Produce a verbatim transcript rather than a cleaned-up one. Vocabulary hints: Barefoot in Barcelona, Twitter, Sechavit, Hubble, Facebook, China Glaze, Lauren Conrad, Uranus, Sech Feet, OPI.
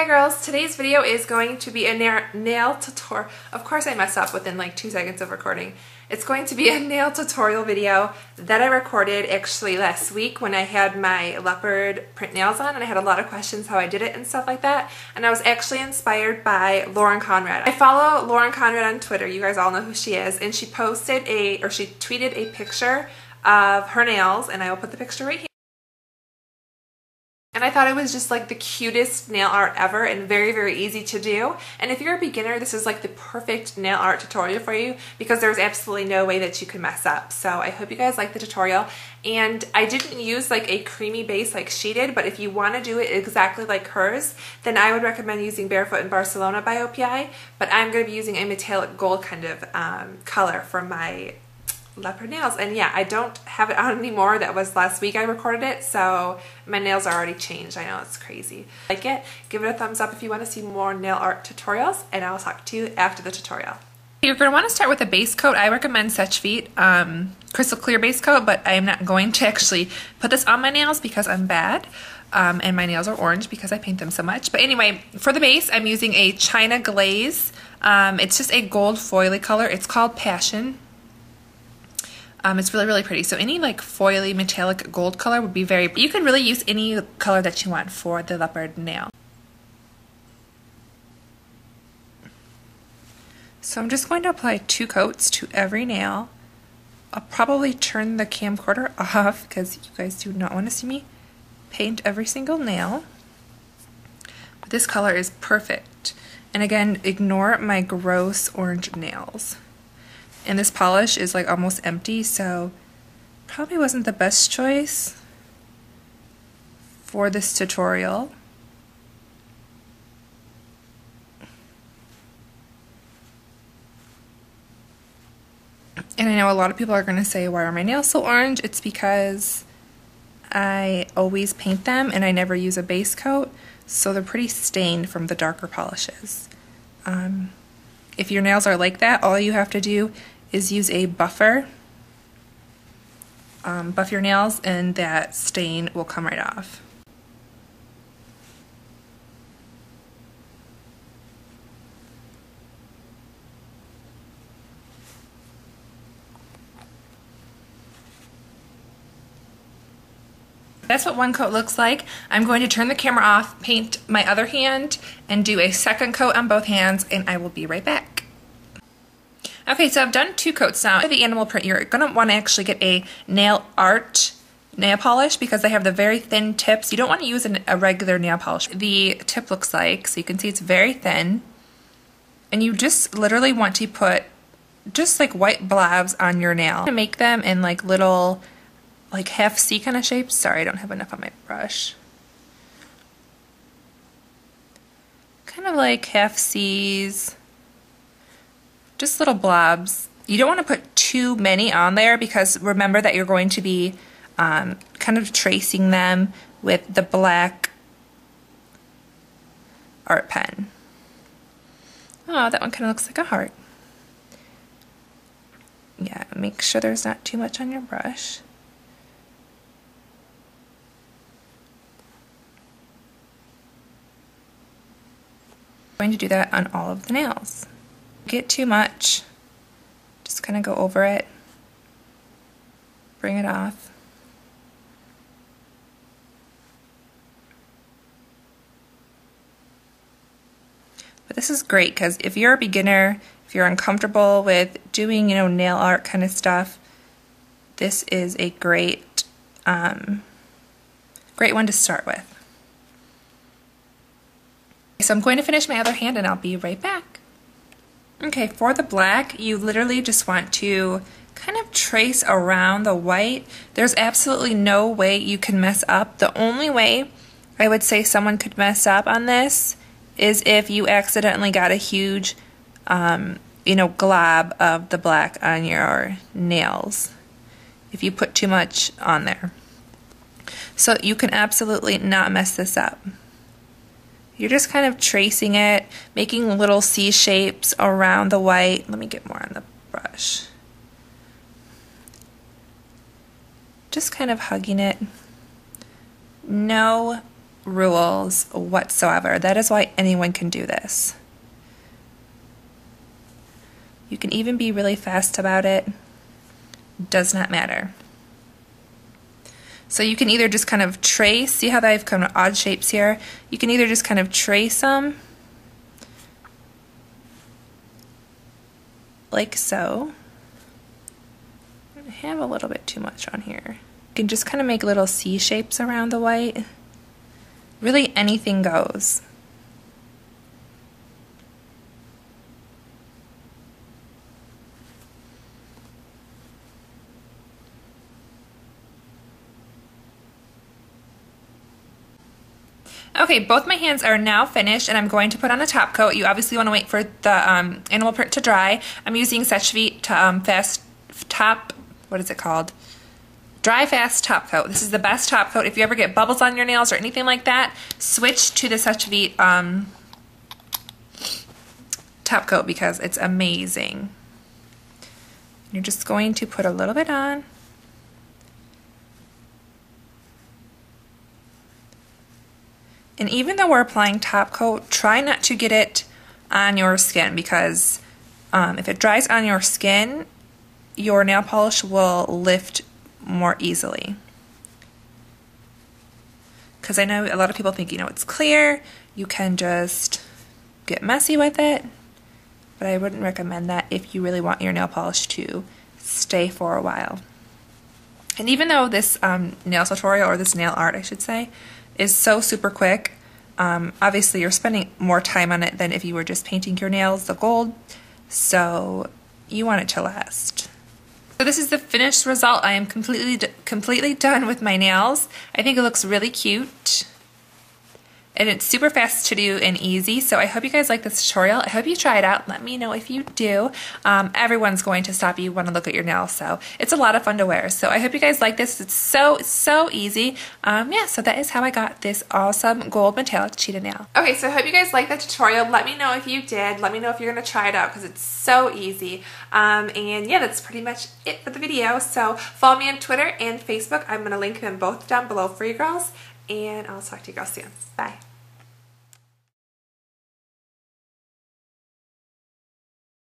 Hi girls, today's video is going to be a na nail tutorial. Of course I messed up within like two seconds of recording. It's going to be a nail tutorial video that I recorded actually last week when I had my leopard print nails on, and I had a lot of questions how I did it and stuff like that, and I was actually inspired by Lauren Conrad. I follow Lauren Conrad on Twitter, you guys all know who she is, and she posted a, or she tweeted a picture of her nails, and I will put the picture right here. And I thought it was just like the cutest nail art ever and very, very easy to do. And if you're a beginner, this is like the perfect nail art tutorial for you because there's absolutely no way that you can mess up. So I hope you guys like the tutorial. And I didn't use like a creamy base like she did, but if you want to do it exactly like hers, then I would recommend using Barefoot in Barcelona by O P I. But I'm going to be using a metallic gold kind of um, color for my leopard nails, and yeah, I don't have it on anymore. That was last week I recorded it, so my nails are already changed. I know, it's crazy. Like it, give it a thumbs up if you want to see more nail art tutorials, and I'll talk to you after the tutorial. If you're going to want to start with a base coat, I recommend Sech Feet um, crystal clear base coat, but I am not going to actually put this on my nails because I'm bad, um, and my nails are orange because I paint them so much. But anyway, for the base, I'm using a China Glaze. Um, it's just a gold foily color. It's called Passion. Um, it's really, really pretty. So any like foily metallic gold color would be very pretty. You can really use any color that you want for the leopard nail. So I'm just going to apply two coats to every nail. I'll probably turn the camcorder off because you guys do not want to see me paint every single nail. But this color is perfect. And again, ignore my gross orange nails. And this polish is like almost empty, so probably wasn't the best choice for this tutorial. And I know a lot of people are going to say, why are my nails so orange? It's because I always paint them and I never use a base coat, so they're pretty stained from the darker polishes. Um, if your nails are like that, all you have to do is use a buffer, um, buff your nails, and that stain will come right off. That's what one coat looks like. I'm going to turn the camera off, paint my other hand, and do a second coat on both hands, and I will be right back. Okay, so I've done two coats now. For the animal print, you're going to want to actually get a nail art nail polish because they have the very thin tips. You don't want to use an, a regular nail polish. The tip looks like, so you can see it's very thin. And you just literally want to put just like white blobs on your nail. To make them in like little, like half C kind of shapes. Sorry, I don't have enough on my brush. Kind of like half C's. Just little blobs. You don't want to put too many on there because remember that you're going to be um, kind of tracing them with the black art pen. Oh, that one kind of looks like a heart. Yeah, make sure there's not too much on your brush. I'm going to do that on all of the nails. Get too much, just kind of go over it, bring it off. But this is great because if you're a beginner, if you're uncomfortable with doing, you know, nail art kind of stuff, this is a great, um, great one to start with. So I'm going to finish my other hand and I'll be right back. Okay, for the black, you literally just want to kind of trace around the white. There's absolutely no way you can mess up. The only way I would say someone could mess up on this is if you accidentally got a huge, um, you know, glob of the black on your nails, if you put too much on there. So you can absolutely not mess this up. You're just kind of tracing it, making little C shapes around the white. Let me get more on the brush. Just kind of hugging it. No rules whatsoever. That is why anyone can do this. You can even be really fast about it. Does not matter. So you can either just kind of trace, see how I've come to odd shapes here? You can either just kind of trace them, like so. I have a little bit too much on here. You can just kind of make little C shapes around the white. Really anything goes. Okay, both my hands are now finished, and I'm going to put on the top coat. You obviously want to wait for the um, animal print to dry. I'm using Sech Feet to, um, fast top, what is it called? Dry Fast Top Coat. This is the best top coat. If you ever get bubbles on your nails or anything like that, switch to the Sechavit um top coat because it's amazing. You're just going to put a little bit on. And even though we're applying top coat, try not to get it on your skin because um, if it dries on your skin, your nail polish will lift more easily. Because I know a lot of people think, you know, it's clear, you can just get messy with it, but I wouldn't recommend that if you really want your nail polish to stay for a while. And even though this um, nail tutorial, or this nail art I should say, is so super quick, um, obviously you're spending more time on it than if you were just painting your nails the gold, so you want it to last. So this is the finished result. I am completely completely done with my nails. I think it looks really cute. And it's super fast to do and easy. So I hope you guys like this tutorial. I hope you try it out. Let me know if you do. Um, everyone's going to stop you, want to look at your nails. So it's a lot of fun to wear. So I hope you guys like this. It's so, so easy. Um, yeah, so that is how I got this awesome gold metallic cheetah nail. Okay, so I hope you guys liked that tutorial. Let me know if you did. Let me know if you're going to try it out because it's so easy. Um, and yeah, that's pretty much it for the video. So follow me on Twitter and Facebook. I'm going to link them both down below for you girls. And I'll talk to you girls soon. Bye.